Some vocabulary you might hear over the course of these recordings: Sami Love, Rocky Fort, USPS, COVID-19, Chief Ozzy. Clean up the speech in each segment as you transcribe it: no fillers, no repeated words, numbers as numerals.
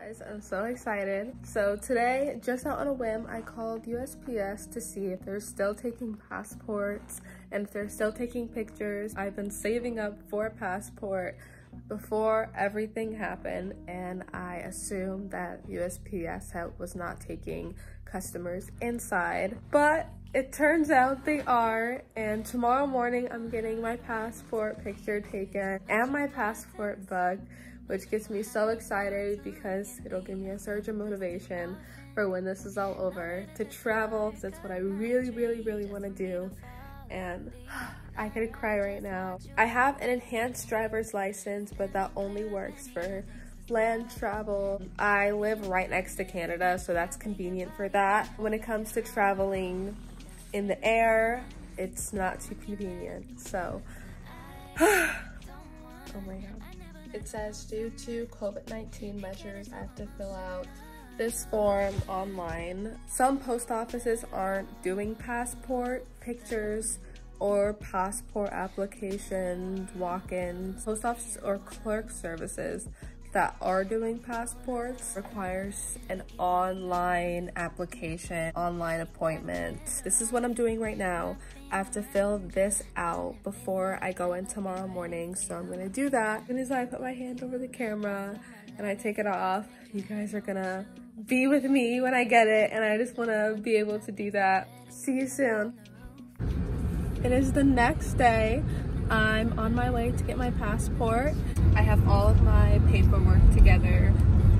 Guys, I'm so excited. So today, just out on a whim, I called USPS to see if they're still taking passports and if they're still taking pictures. I've been saving up for a passport before everything happened, and I assumed that USPS was not taking customers inside, but it turns out they are. And tomorrow morning I'm getting my passport picture taken and my passport bugged, which gets me so excited because it'll give me a surge of motivation for when this is all over to travel. That's what I really want to do, and I could cry right now. I have an enhanced driver's license, but that only works for land travel. I live right next to Canada, so that's convenient for that. When it comes to traveling in the air, it's not too convenient, so oh my god. It says, due to COVID-19 measures, I have to fill out this form online. Some post offices aren't doing passport pictures or passport applications, walk-ins. Post offices or clerk services that are doing passports requires an online application, online appointment. This is what I'm doing right now. I have to fill this out before I go in tomorrow morning, so I'm gonna do that. As soon as I put my hand over the camera and I take it off, you guys are gonna be with me when I get it, and I just wanna be able to do that. See you soon. It is the next day. I'm on my way to get my passport. I have all of my paperwork together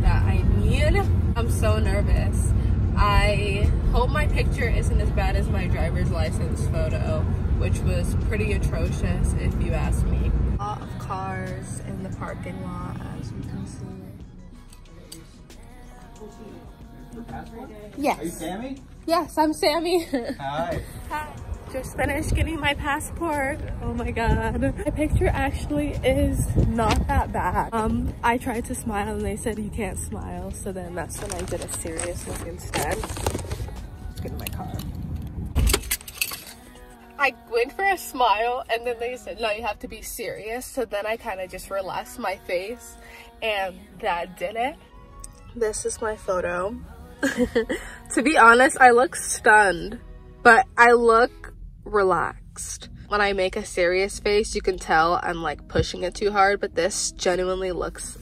that I need. I'm so nervous. I hope my picture isn't as bad as my driver's license photo, which was pretty atrocious if you ask me. A lot of cars in the parking lot, as you can see. Yes. Are you Sammy? Yes, I'm Sammy. Hi. Hi. Just finished getting my passport. Oh my god. My picture actually is not that bad. I tried to smile and they said you can't smile, so then that's when I did a serious look instead. Let's get in my car. I went for a smile and then they said no, you have to be serious, so then I kind of just relaxed my face and that did it. This is my photo. To be honest, I look stunned, but I look relaxed. When I make a serious face, you can tell I'm like pushing it too hard, but this genuinely looks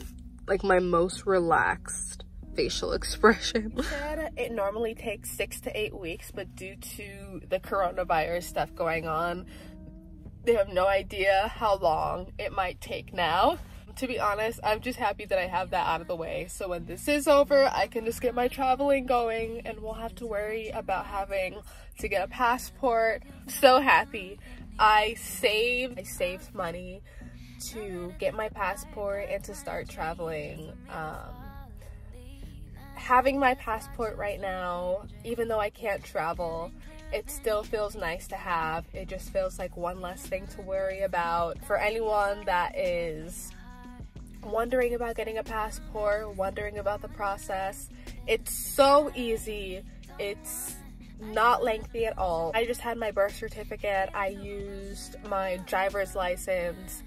like my most relaxed facial expression. It normally takes 6 to 8 weeks, but due to the coronavirus stuff going on, they have no idea how long it might take now. To be honest, I'm just happy that I have that out of the way, so when this is over I can just get my traveling going and won't have to worry about having to get a passport. So happy. I saved money to get my passport and to start traveling. Having my passport right now, even though I can't travel, it still feels nice to have. It just feels like one less thing to worry about. For anyone that is wondering about getting a passport, wondering about the process, it's so easy. It's not lengthy at all. I just had my birth certificate, I used my driver's license,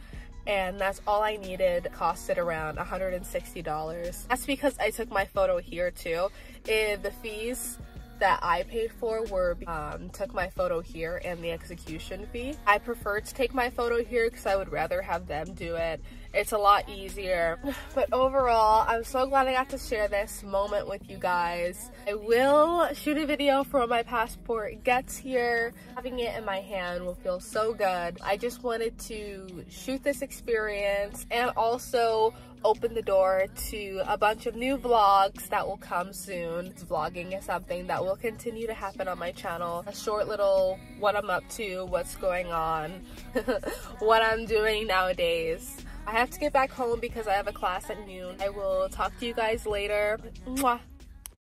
and that's all I needed. It costed around $160. That's because I took my photo here too. The fees that I paid for were took my photo here and the execution fee. I prefer to take my photo here because I would rather have them do it. It's a lot easier. But overall, I'm so glad I got to share this moment with you guys. I will shoot a video for when my passport gets here. Having it in my hand will feel so good. I just wanted to shoot this experience and also open the door to a bunch of new vlogs that will come soon. Vlogging is something that will continue to happen on my channel. A short little what I'm up to, what's going on, what I'm doing nowadays. I have to get back home because I have a class at noon. I will talk to you guys later. Mwah.